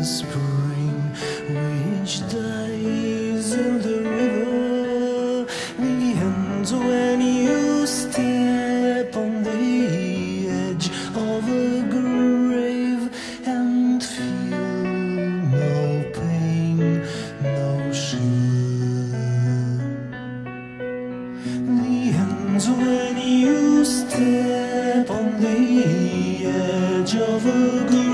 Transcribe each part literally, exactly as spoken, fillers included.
the spring, which dies in the river, begins when you step on the edge of a grave and feel no pain, no shame. Begins when you step on the edge of a grave.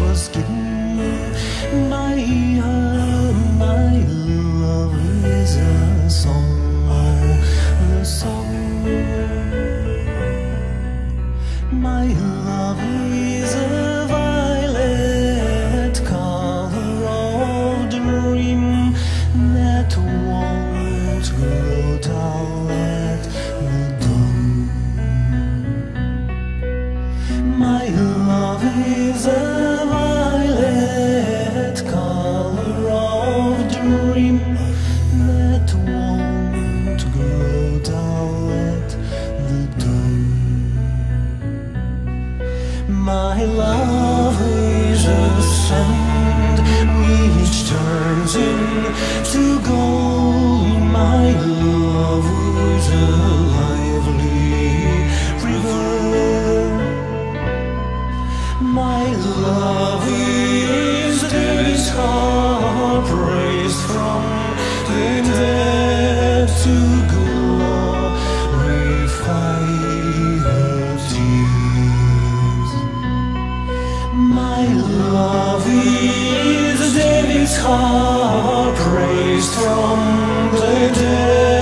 Was given by her, my love is a song, a song. My love is a violet color of dream that won't grow dull at the dawn. My love is a that won't grow dull at the dawn. My love is a sand which turns into gold. My love is a lively river. My love is this heart raised from dead to glorify her tears. My love is David's heart raised from the dead.